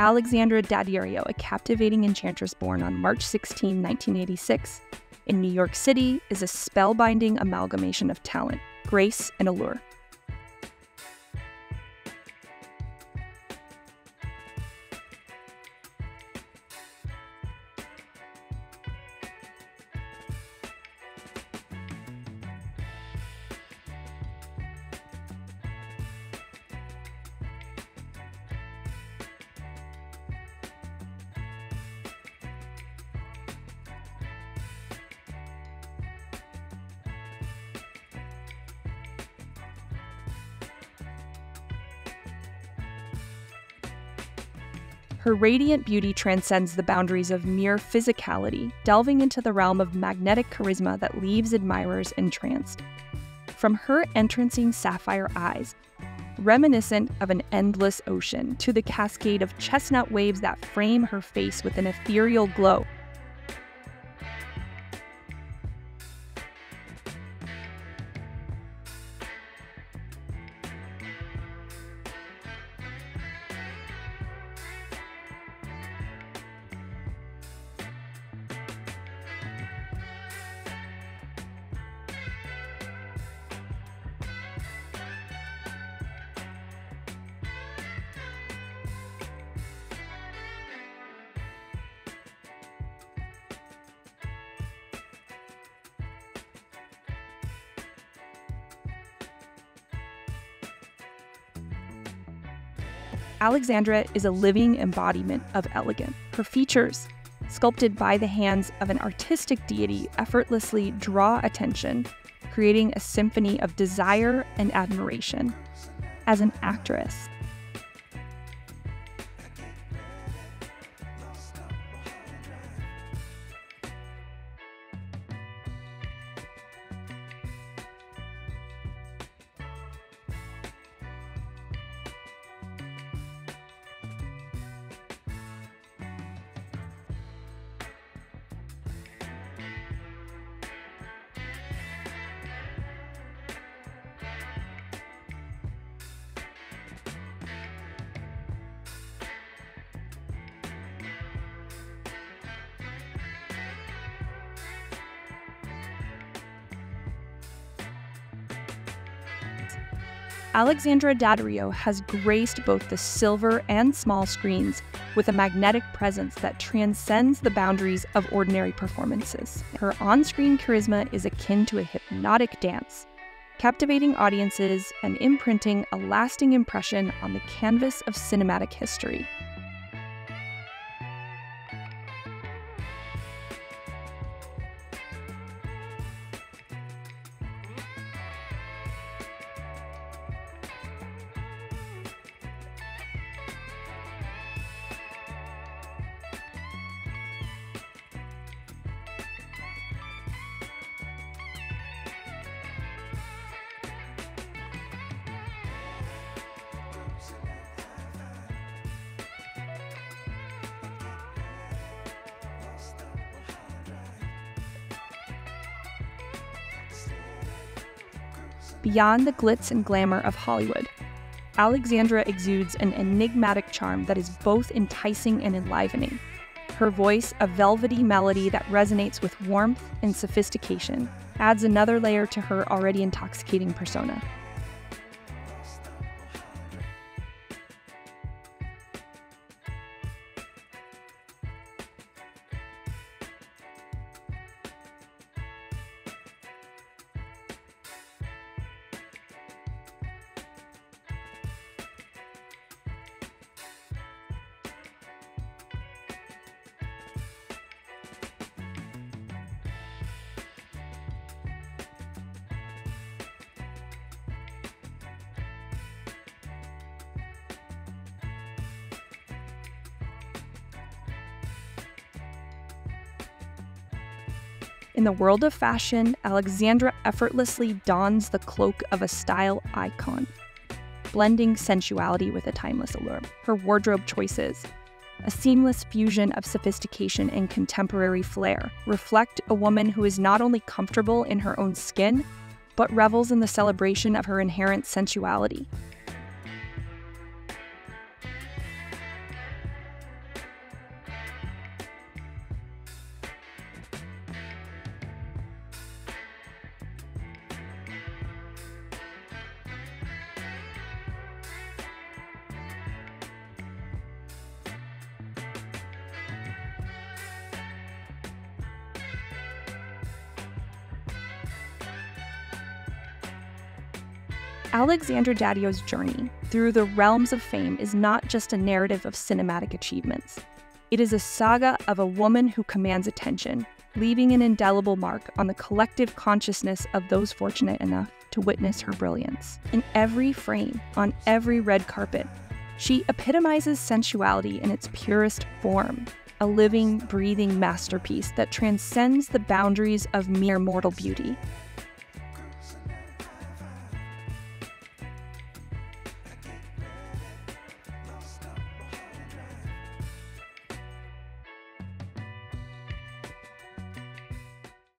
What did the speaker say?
Alexandra Daddario, a captivating enchantress born on March 16, 1986, in New York City, is a spellbinding amalgamation of talent, grace, and allure. Her radiant beauty transcends the boundaries of mere physicality, delving into the realm of magnetic charisma that leaves admirers entranced. From her entrancing sapphire eyes, reminiscent of an endless ocean, to the cascade of chestnut waves that frame her face with an ethereal glow, Alexandra is a living embodiment of elegance. Her features, sculpted by the hands of an artistic deity, effortlessly draw attention, creating a symphony of desire and admiration. As an actress, Alexandra Daddario has graced both the silver and small screens with a magnetic presence that transcends the boundaries of ordinary performances. Her on-screen charisma is akin to a hypnotic dance, captivating audiences and imprinting a lasting impression on the canvas of cinematic history. Beyond the glitz and glamour of Hollywood, Alexandra exudes an enigmatic charm that is both enticing and enlivening. Her voice, a velvety melody that resonates with warmth and sophistication, adds another layer to her already intoxicating persona. In the world of fashion, Alexandra effortlessly dons the cloak of a style icon, blending sensuality with a timeless allure. Her wardrobe choices, a seamless fusion of sophistication and contemporary flair, reflect a woman who is not only comfortable in her own skin, but revels in the celebration of her inherent sensuality. Alexandra Daddario's journey through the realms of fame is not just a narrative of cinematic achievements. It is a saga of a woman who commands attention, leaving an indelible mark on the collective consciousness of those fortunate enough to witness her brilliance. In every frame, on every red carpet, she epitomizes sensuality in its purest form, a living, breathing masterpiece that transcends the boundaries of mere mortal beauty.